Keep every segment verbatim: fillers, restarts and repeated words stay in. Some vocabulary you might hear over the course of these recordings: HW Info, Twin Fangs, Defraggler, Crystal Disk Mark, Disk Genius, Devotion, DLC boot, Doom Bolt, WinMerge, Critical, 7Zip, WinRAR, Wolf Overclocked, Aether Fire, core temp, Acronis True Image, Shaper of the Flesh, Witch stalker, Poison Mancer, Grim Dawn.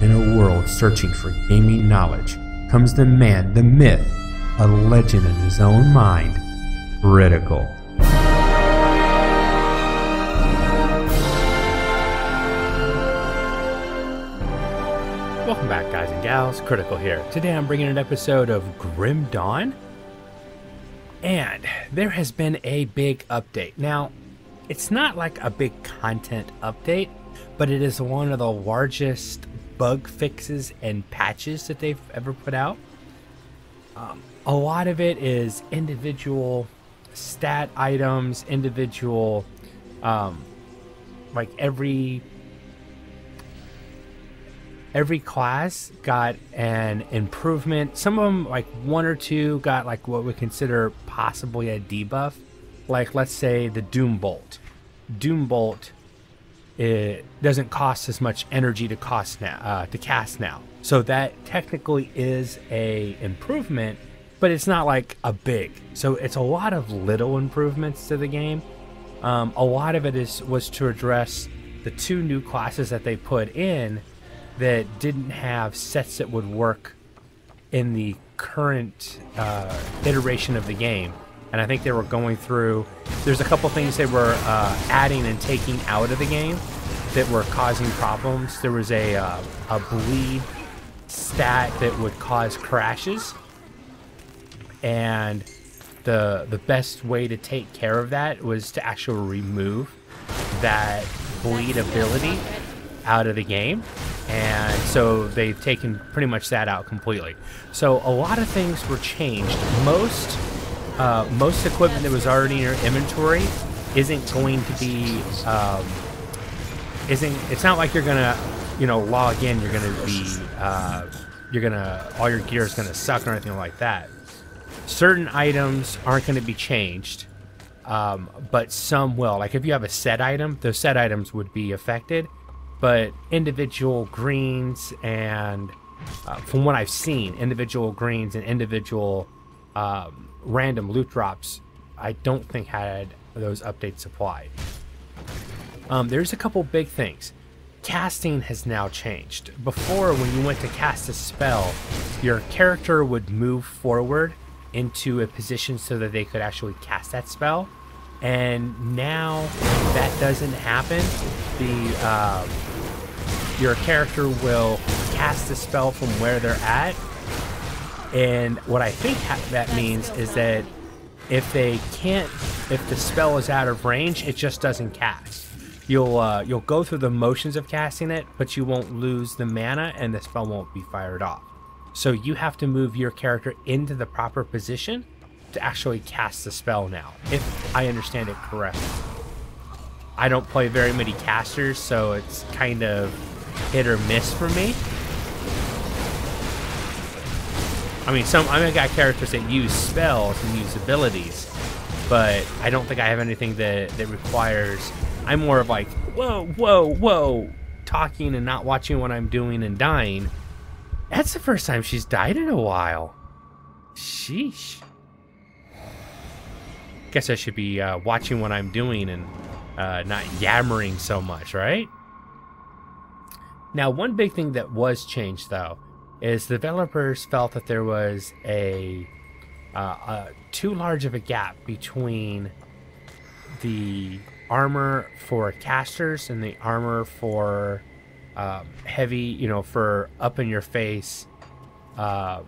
In a world searching for gaming knowledge comes the man, the myth, a legend in his own mind, Critical. Welcome back, guys and gals. Critical here. Today I'm bringing an episode of Grim Dawn, and there has been a big update. Now, it's not like a big content update, but it is one of the largest bug fixes and patches that they've ever put out. Um, a lot of it is individual stat items, individual, um, like every every class got an improvement. Some of them, like one or two, got like what we consider possibly a debuff. Like, let's say the Doom Bolt. Doom Bolt. It doesn't cost as much energy to cost now uh, to cast now, so that technically is a improvement, but it's not like a big. So it's a lot of little improvements to the game. Um, a lot of it is was to address the two new classes that they put in that didn't have sets that would work in the current uh, iteration of the game. And I think they were going through, there's a couple things they were uh, adding and taking out of the game that were causing problems. There was a, uh, a bleed stat that would cause crashes, and the, the best way to take care of that was to actually remove that bleed ability out of the game. And so they've taken pretty much that out completely. So a lot of things were changed. Most... Uh, most equipment that was already in your inventory isn't going to be, um, isn't, it's not like you're gonna, you know, log in, you're gonna be, uh, you're gonna, all your gear is gonna suck or anything like that. Certain items aren't gonna be changed, um, but some will. Like if you have a set item, those set items would be affected, but individual greens and, uh, from what I've seen, individual greens and individual, um, random loot drops, I don't think had those updates applied. Um, there's a couple big things. Casting has now changed. Before, when you went to cast a spell, your character would move forward into a position so that they could actually cast that spell. And now that doesn't happen. The uh, your character will cast the spell from where they're at. And what I think that means is that if they can't, if the spell is out of range, it just doesn't cast. You'll uh, you'll go through the motions of casting it, but you won't lose the mana and the spell won't be fired off. So you have to move your character into the proper position to actually cast the spell now, if I understand it correctly. I don't play very many casters, so it's kind of hit or miss for me. I mean, some I mean, I got characters that use spells and use abilities, but I don't think I have anything that, that requires... I'm more of like, whoa, whoa, whoa, talking and not watching what I'm doing and dying. That's the first time she's died in a while. Sheesh. Guess I should be uh, watching what I'm doing and uh, not yammering so much, right? Now, one big thing that was changed, though, is the developers felt that there was a, uh, a too large of a gap between the armor for casters and the armor for um, heavy, you know, for up in your face, uh,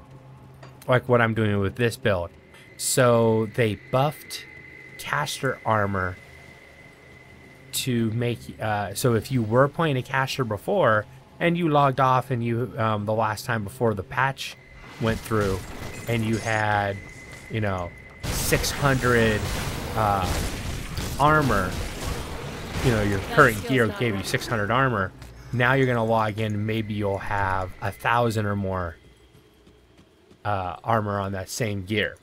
like what I'm doing with this build. So they buffed caster armor to make, uh, so if you were playing a caster before, and you logged off and you, um, the last time before the patch went through, and you had, you know, six hundred uh, armor, you know, your current gear gave you six hundred armor. Now you're gonna log in, maybe you'll have a thousand or more uh, armor on that same gear.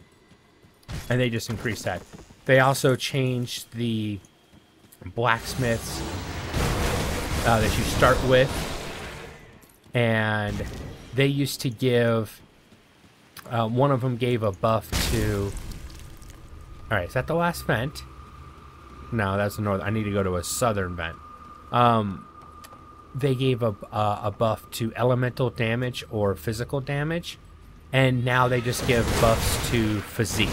And they just increased that. They also changed the blacksmiths uh, that you start with. And they used to give, uh, one of them gave a buff to, all right, is that the last vent? No, that's the north. I need to go to a southern vent. Um, they gave a, uh, a buff to elemental damage or physical damage, and now they just give buffs to physique.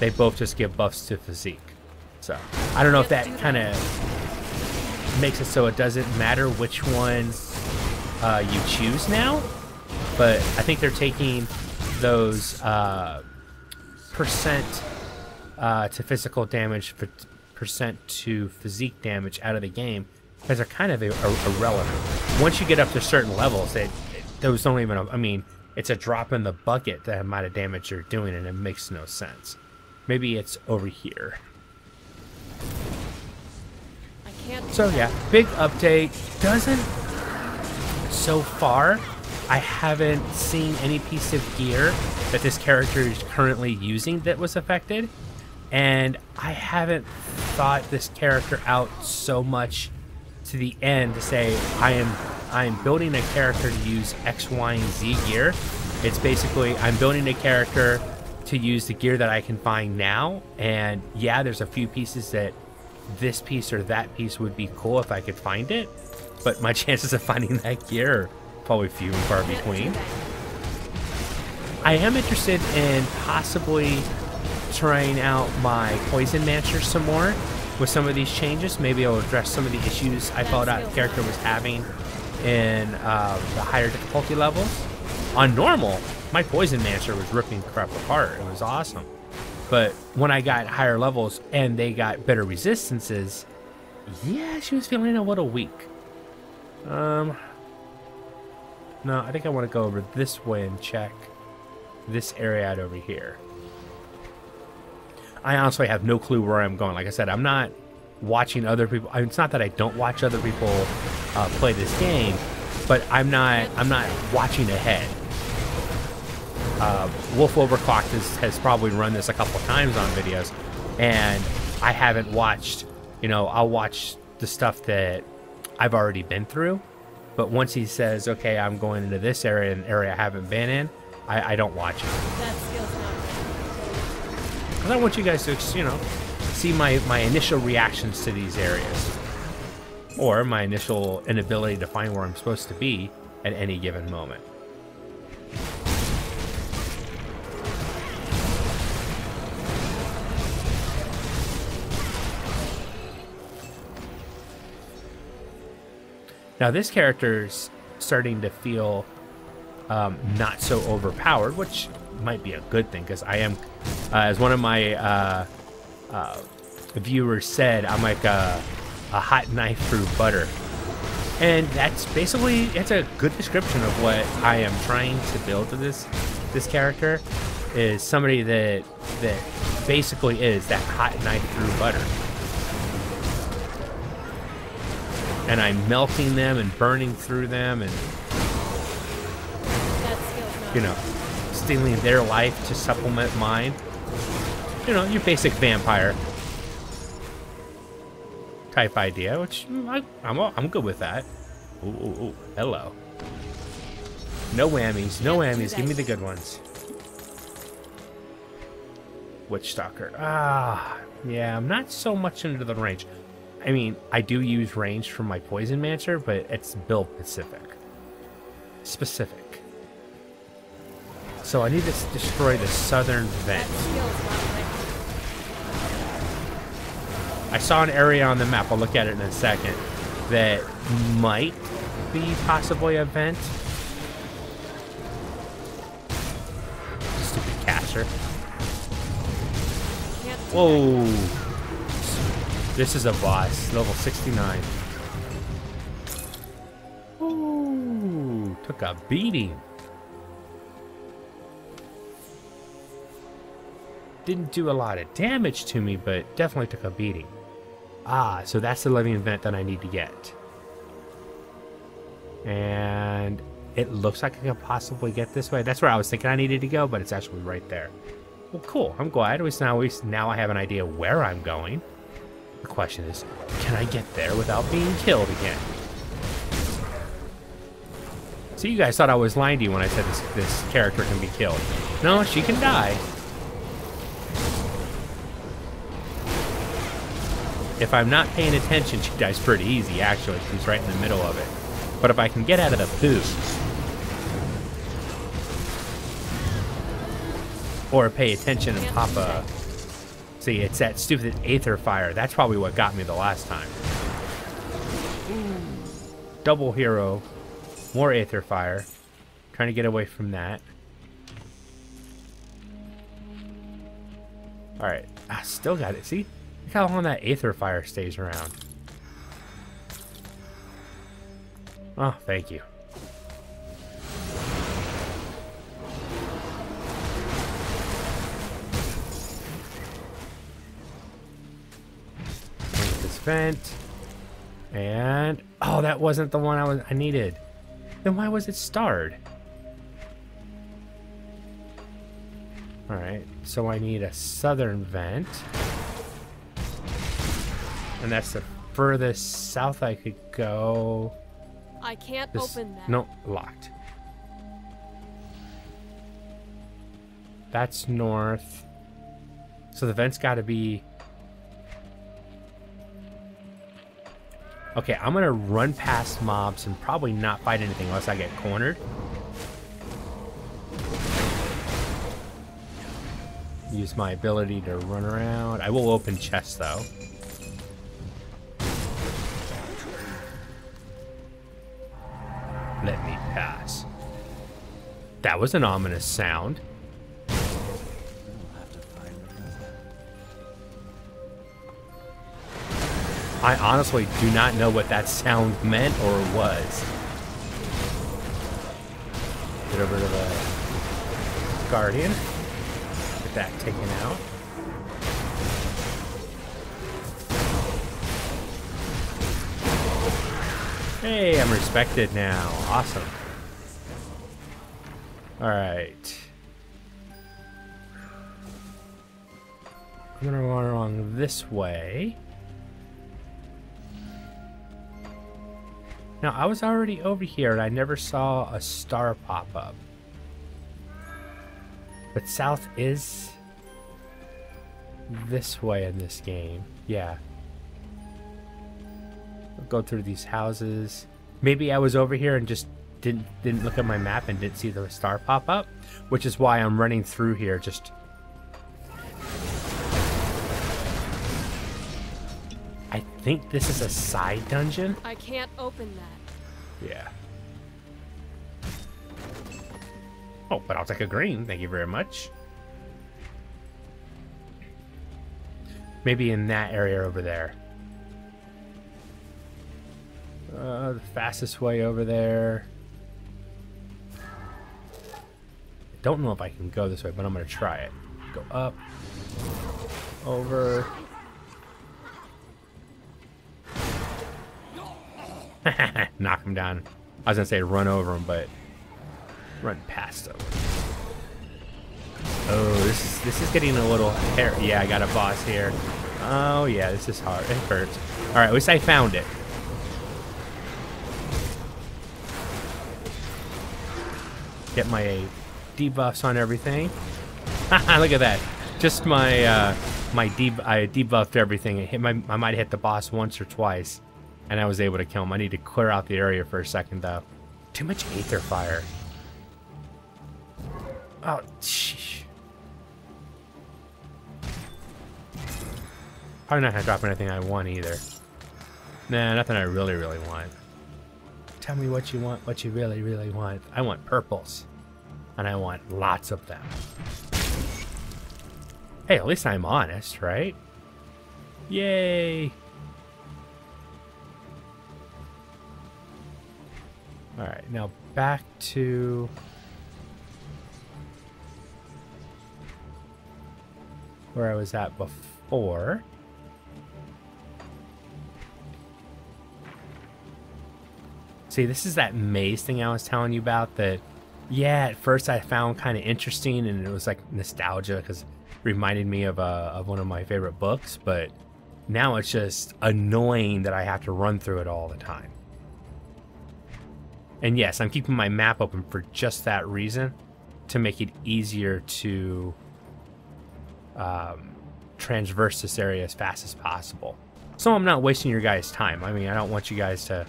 They both just give buffs to physique. So I don't know if that kind of makes it so it doesn't matter which ones uh, you choose now, but I think they're taking those uh, percent uh, to physical damage, percent to physique damage out of the game, because they're kind of irrelevant. Once you get up to certain levels, it, it, those don't even, I mean, it's a drop in the bucket, the amount of damage you're doing, and it makes no sense. Maybe it's over here. I can't so yeah, big update. Doesn't, so far, I haven't seen any piece of gear that this character is currently using that was affected. And I haven't thought this character out so much to the end to say, I am I am building a character to use X, Y, and Z gear. It's basically, I'm building a character to use the gear that I can find now. And yeah, there's a few pieces that this piece or that piece would be cool if I could find it. But my chances of finding that gear are probably few and far between. I am interested in possibly trying out my Poison Mancer some more with some of these changes. Maybe I'll address some of the issues I thought out the character was having in uh, the higher difficulty levels. On normal, my Poison Mancer was ripping crap apart. It was awesome. But when I got higher levels and they got better resistances, yeah, she was feeling a little weak. Um, no, I think I want to go over this way and check this area out over here. I honestly have no clue where I'm going. Like I said, I'm not watching other people. I mean, it's not that I don't watch other people uh, play this game, but I'm not I'm not watching ahead. Uh, Wolf Overclocked has, has probably run this a couple times on videos, and I haven't watched. You know, I'll watch the stuff that I've already been through, but once he says, "Okay, I'm going into this area, an area I haven't been in," I, I don't watch it. That feels not right. Because I want you guys to, you know, see my my initial reactions to these areas, or my initial inability to find where I'm supposed to be at any given moment. Now this character's starting to feel um, not so overpowered, which might be a good thing, because I am, uh, as one of my uh, uh, viewers said, I'm like a, a hot knife through butter. And that's basically, it's a good description of what I am trying to build to this this character, is somebody that, that basically is that hot knife through butter. And I'm melting them and burning through them and, you know, stealing their life to supplement mine. You know, your basic vampire type idea, which I, I'm, I'm good with that. Ooh, ooh, ooh, hello. No whammies, no whammies. Give me the good ones. Witch stalker. Ah, yeah, I'm not so much into the range. I mean, I do use range for my Poison Mancer, but it's built specific. Specific. So I need to destroy the southern vent. I saw an area on the map, I'll look at it in a second, that might be possibly a vent. Stupid caster. Whoa. This is a boss, level sixty-nine. Ooh, took a beating. Didn't do a lot of damage to me, but definitely took a beating. Ah, so that's the living event that I need to get. And it looks like I could possibly get this way. That's where I was thinking I needed to go, but it's actually right there. Well, cool, I'm glad. At least now, at least now I have an idea where I'm going. The question is, can I get there without being killed again? So you guys thought I was lying to you when I said this, this character can be killed. No, she can die. If I'm not paying attention, she dies pretty easy, actually. She's right in the middle of it. But if I can get out of the poo, or pay attention and pop a... See, it's that stupid aether fire. That's probably what got me the last time. Double hero. More aether fire. Trying to get away from that. Alright. I still got it. See? Look how long that aether fire stays around. Oh, thank you. This vent. And oh, that wasn't the one I was I needed. Then why was it starred? All right, so I need a southern vent, and that's the furthest south I could go. I can't this, open that. No, locked. That's north. So the vent's got to be. Okay, I'm going to run past mobs and probably not fight anything unless I get cornered. Use my ability to run around. I will open chests, though. Let me pass. That was an ominous sound. I honestly do not know what that sound meant or was. Get over to the Guardian. Get that taken out. Hey, I'm respected now. Awesome. Alright. I'm gonna run along this way. Now, I was already over here, and I never saw a star pop up. But south is this way in this game. Yeah. I'll go through these houses. Maybe I was over here and just didn't didn't look at my map and didn't see the star pop up, which is why I'm running through here just... I think this is a side dungeon. I can't open that. Yeah. Oh, but I'll take a green. Thank you very much. Maybe in that area over there. Uh, the fastest way over there. I don't know if I can go this way, but I'm going to try it. Go up. Over. Knock him down. I was gonna say run over him, but run past him. Oh, this is this is getting a little hairy. Yeah, I got a boss here. Oh yeah, this is hard. It hurts. All right, at least I found it. Get my debuffs on everything. Look at that. Just my uh, my deb I debuffed everything. It hit my I might hit the boss once or twice. And I was able to kill him. I need to clear out the area for a second, though. Too much aether fire. Oh, sheesh. Probably not gonna drop anything I want either. Nah, nothing I really, really want. Tell me what you want, what you really, really want. I want purples. And I want lots of them. Hey, at least I'm honest, right? Yay! All right, now back to... where I was at before. See, this is that maze thing I was telling you about that, yeah, at first I found kind of interesting, and it was like nostalgia because it reminded me of, uh, of one of my favorite books, but now it's just annoying that I have to run through it all the time. And yes, I'm keeping my map open for just that reason, to make it easier to um, transverse this area as fast as possible. So I'm not wasting your guys' time. I mean, I don't want you guys to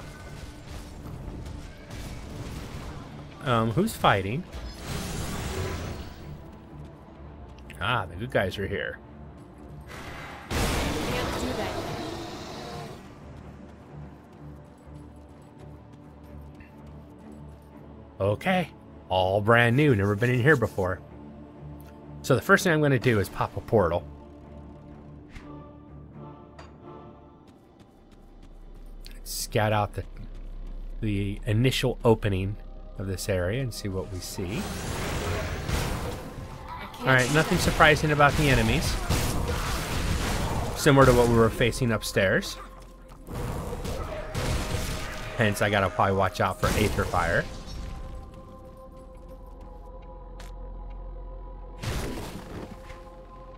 Um, who's fighting? Ah, the good guys are here. Can't do that. Okay, all brand new, never been in here before. So the first thing I'm going to do is pop a portal. Scout out the the initial opening of this area and see what we see. Alright, nothing surprising about the enemies. Similar to what we were facing upstairs. Hence, I gotta probably watch out for Aether Fire.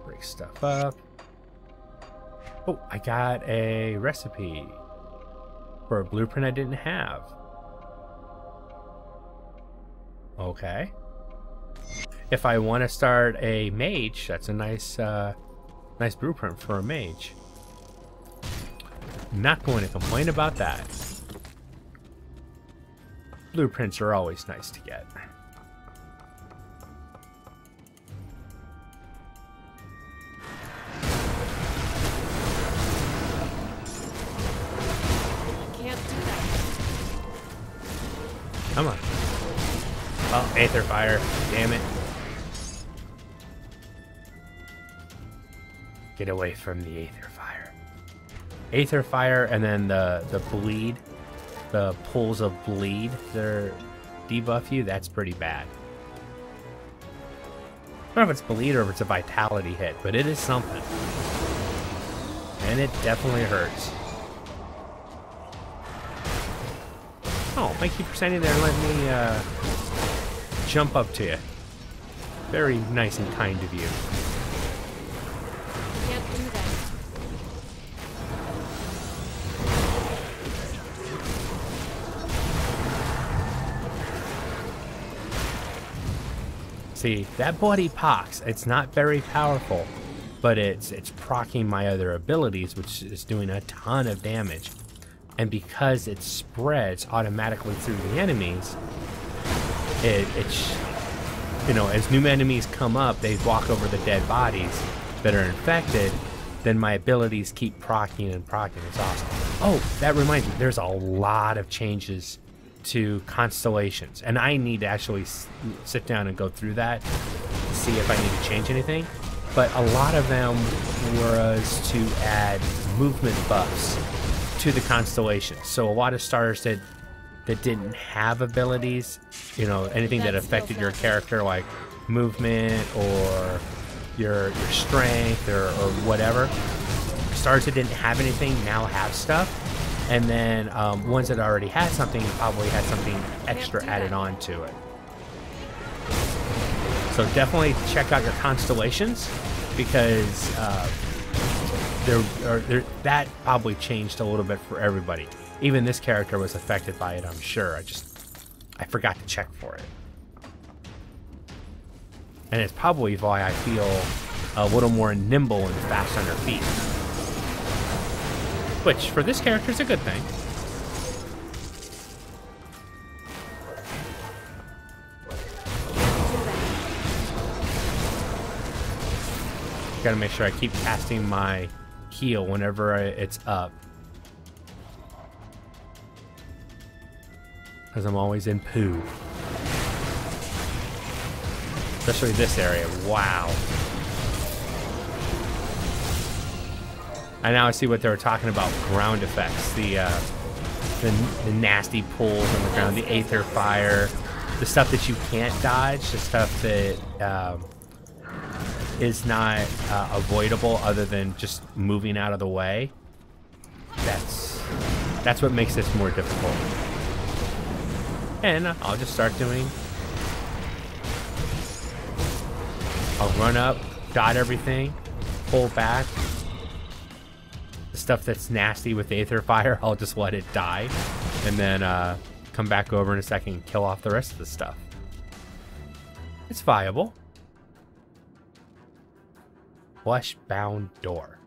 Break stuff up. Oh, I got a recipe for a blueprint I didn't have. Okay. If I want to start a mage, that's a nice uh, nice blueprint for a mage. Not going to complain about that. Blueprints are always nice to get. Come on. Oh, Aether Fire. Damn it. Get away from the Aether Fire. Aether Fire and then the, the bleed. The pulls of bleed that debuff you. That's pretty bad. I don't know if it's bleed or if it's a vitality hit, but it is something. And it definitely hurts. Oh, thank you for standing there and letting me uh, jump up to you. Very nice and kind of you. Can't do that. See, that body pox, it's not very powerful, but it's it's proccing my other abilities, which is doing a ton of damage. And because it spreads automatically through the enemies, it, it's, you know, as new enemies come up, they walk over the dead bodies that are infected, then my abilities keep proccing and proccing. It's awesome. Oh, that reminds me, there's a lot of changes to constellations, and I need to actually s sit down and go through that to see if I need to change anything. But a lot of them was to add movement buffs to the constellation. So a lot of stars that that didn't have abilities, you know, anything that affected your character, like movement or your your strength or, or whatever, stars that didn't have anything now have stuff, and then um, ones that already had something probably had something extra added on to it. So definitely check out your constellations, because uh, There, or there, that probably changed a little bit for everybody. Even this character was affected by it, I'm sure. I just, I forgot to check for it. And it's probably why I feel a little more nimble and fast on her feet. Which, for this character, is a good thing. Gotta make sure I keep casting my heal whenever it's up, because I'm always in poo, especially this area. Wow. I now see what they were talking about, ground effects, the uh, the, the nasty pulls on the ground, the Aether Fire, the stuff that you can't dodge, the stuff that um, is not uh, avoidable other than just moving out of the way. That's that's what makes this more difficult. And I'll just start doing, I'll run up, dot everything, pull back. The stuff that's nasty with Aether Fire, I'll just let it die, and then uh, come back over in a second and kill off the rest of the stuff. It's viable. Flesh-bound door.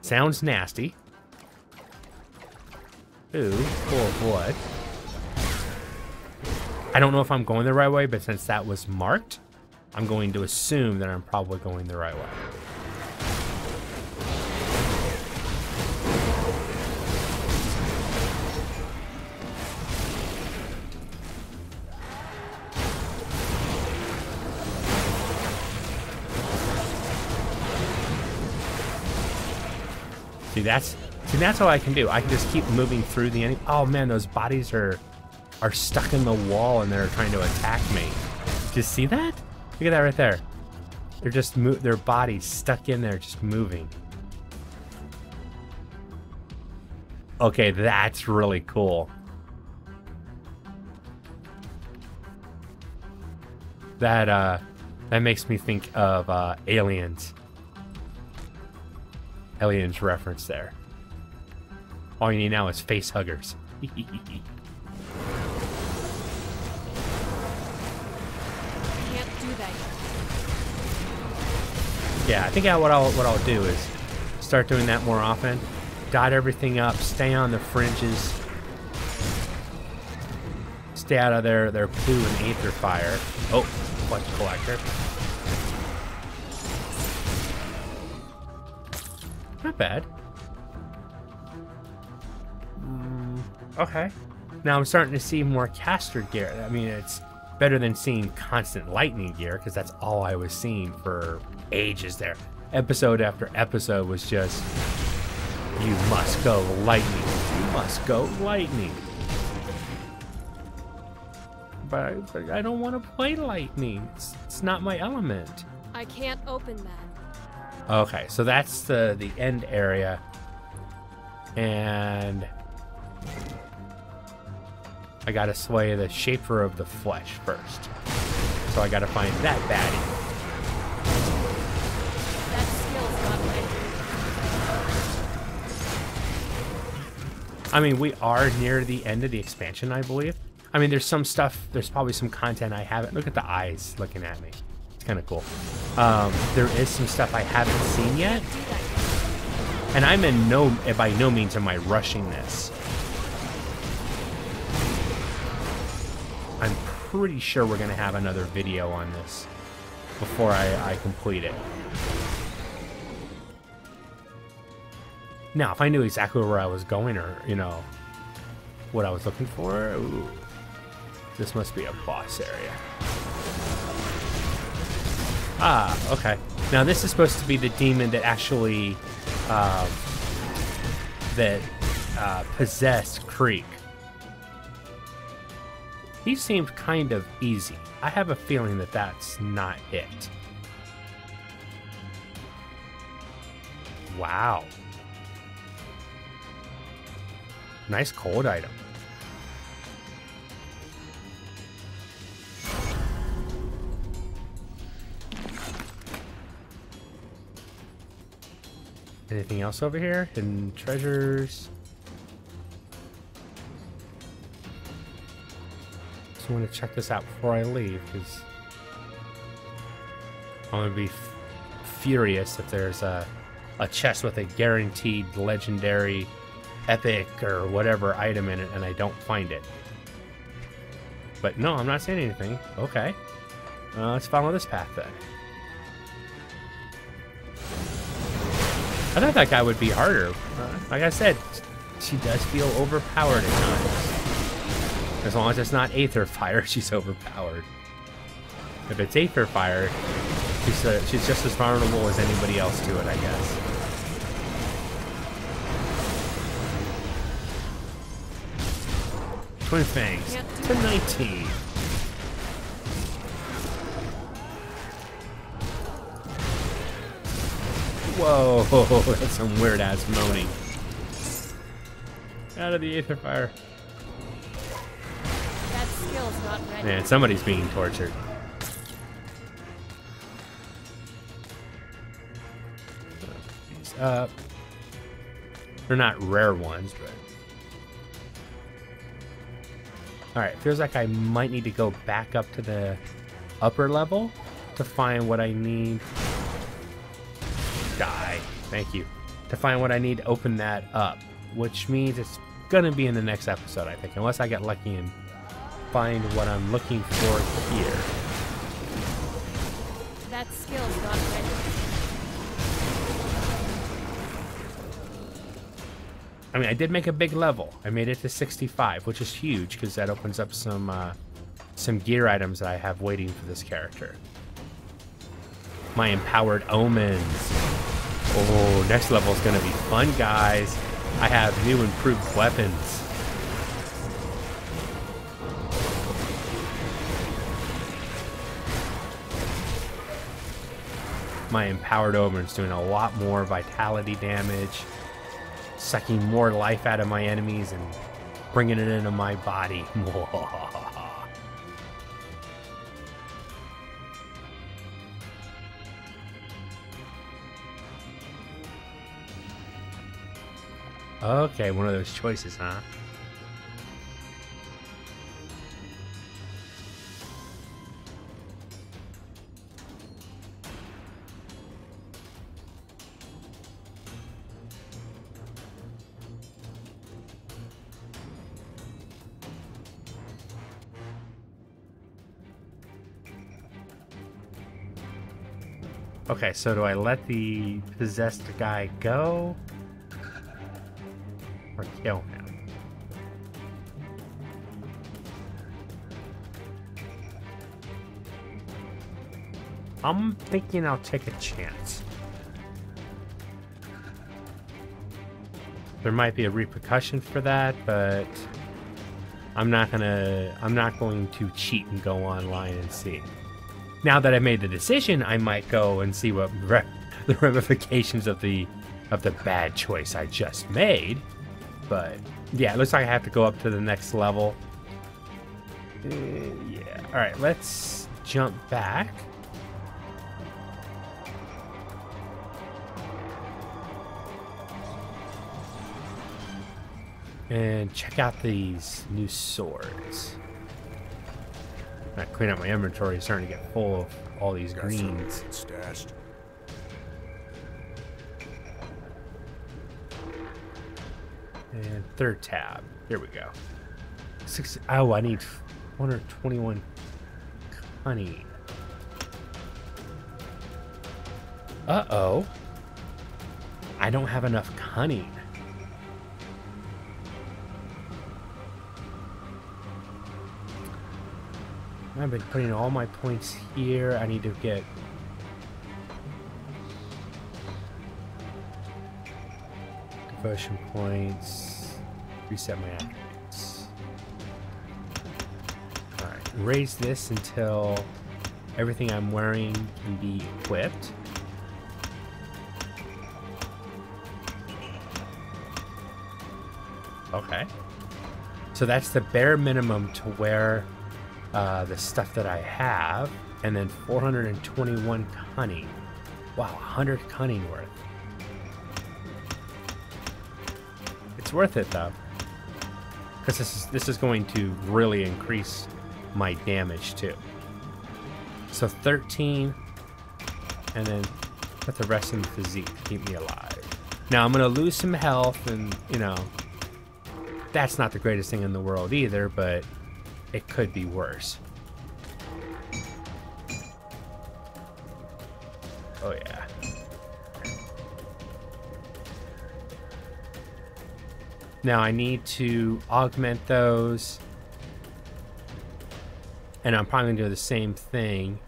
Sounds nasty. Ooh, full of blood. I don't know if I'm going the right way, but since that was marked, I'm going to assume that I'm probably going the right way. See, that's see, that's all I can do. I can just keep moving through the enemy. Oh man, those bodies are are stuck in the wall and they're trying to attack me. Did you see that? Look at that right there. They're just mo their bodies stuck in there, just moving. Okay, that's really cool. That uh, that makes me think of uh, Aliens. Aliens reference there. All you need now is face huggers. Can't do that. Yeah, I think I, what I'll what I'll do is start doing that more often. Dot everything up. Stay on the fringes. Stay out of their their poo and aether fire. Oh, flesh collector. Not bad. Mm, okay. Now I'm starting to see more caster gear. I mean, it's better than seeing constant lightning gear, because that's all I was seeing for ages there. Episode after episode was just, you must go lightning. You must go lightning. But, but I don't want to play lightning. It's, it's not my element. I can't open that. Okay, so that's the the end area, and I gotta slay the Shaper of the Flesh first. So I gotta find that baddie. That skill's not right. I mean, we are near the end of the expansion, I believe. I mean, there's some stuff. There's probably some content I haven't. Look at the eyes looking at me. Kind of cool. Um, there is some stuff I haven't seen yet, and I'm in no by no means am I rushing this. I'm pretty sure we're gonna have another video on this before I, I complete it. Now, if I knew exactly where I was going, or you know what I was looking for, ooh, this must be a boss area. Ah, okay. Now this is supposed to be the demon that actually uh, that uh, possessed Creek. He seemed kind of easy. I have a feeling that that's not it. Wow. Nice cold item. Anything else over here? Hidden treasures. Just want to check this out before I leave, because I'm gonna be f furious if there's a a chest with a guaranteed legendary, epic, or whatever item in it, and I don't find it. But no, I'm not saying anything. Okay, uh, let's follow this path then. I thought that guy would be harder. Like I said, she does feel overpowered at times. As long as it's not Aether Fire, she's overpowered. If it's Aether Fire, she's, uh, she's just as vulnerable as anybody else to it, I guess. Twin Fangs to nineteen. Whoa, that's some weird ass moaning. Out of the aether fire. That skill's not ready. Man, somebody's being tortured. These up. They're not rare ones, but. Alright, feels like I might need to go back up to the upper level to find what I need. Die. Thank you. To find what I need to open that up, which means it's gonna be in the next episode, I think, unless I get lucky and find what I'm looking for here. That skill's not ready. I mean, I did make a big level. I made it to sixty-five, which is huge because that opens up some uh, some gear items that I have waiting for this character. My empowered omens. Oh, next level is gonna be fun, guys. I have new improved weapons. My empowered omens doing a lot more vitality damage, sucking more life out of my enemies and bringing it into my body. Okay, one of those choices, huh? Okay, so do I let the possessed guy go? Or kill him. I'm thinking I'll take a chance. There might be a repercussion for that, but I'm not gonna I'm not going to cheat and go online and see. Now that I've made the decision, I might go and see what re the ramifications of the of the bad choice I just made. But yeah, it looks like I have to go up to the next level. Uh, yeah. All right, let's jump back. And check out these new swords. I clean out my inventory, it's starting to get full of all these Got greens. Stashed. And third tab. Here we go. Six, oh, I need one hundred twenty-one cunning. Uh-oh. I don't have enough cunning. I've been putting all my points here. I need to get... Devotion points. Reset my attributes. Alright, raise this until everything I'm wearing can be equipped. Okay. So that's the bare minimum to wear... Uh, the stuff that I have, and then four hundred twenty-one cunning. Wow, one hundred cunning worth. It's worth it though, because this is this is going to really increase my damage too. So thirteen, and then put the rest in the physique to keep me alive. Now I'm gonna lose some health, and you know that's not the greatest thing in the world either, but. It could be worse. Oh yeah. Now I need to augment those. And I'm probably gonna do the same thing.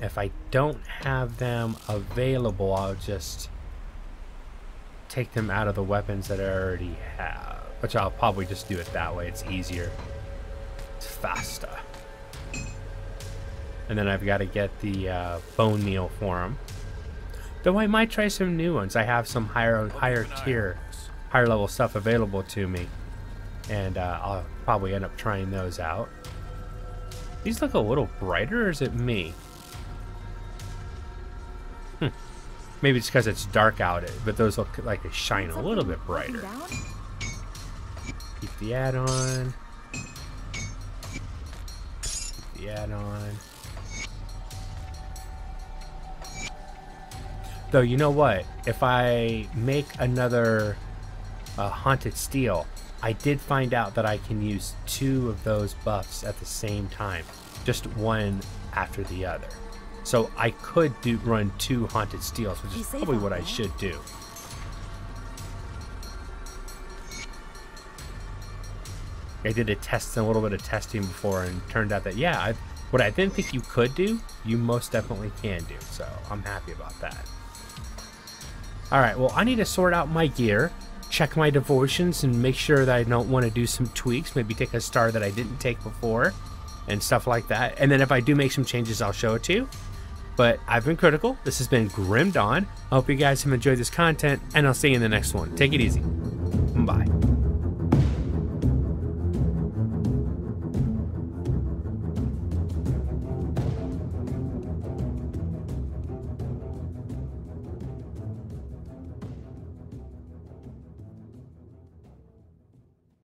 If I don't have them available, I'll just take them out of the weapons that I already have. Which I'll probably just do it that way. It's easier. It's faster. And then I've got to get the uh, bone meal for him. Though I might try some new ones. I have some higher, higher tier, higher level stuff available to me. And uh, I'll probably end up trying those out. These look a little brighter, or is it me? Hmm. Maybe it's because it's dark out, but those look like they shine a little bit brighter. Keep the add-on. Keep the add-on. Though, you know what? If I make another uh, Haunted Steel, I did find out that I can use two of those buffs at the same time, just one after the other. So I could do run two Haunted Steals, which is probably what I should do. I did a test, a little bit of testing before, and it turned out that, yeah, I, what I didn't think you could do, you most definitely can do. So I'm happy about that. All right, well, I need to sort out my gear, check my devotions, and make sure that I don't want to do some tweaks, maybe take a star that I didn't take before and stuff like that. And then if I do make some changes, I'll show it to you. But I've been Critical. This has been Grim Dawn. I hope you guys have enjoyed this content, and I'll see you in the next one. Take it easy. Bye.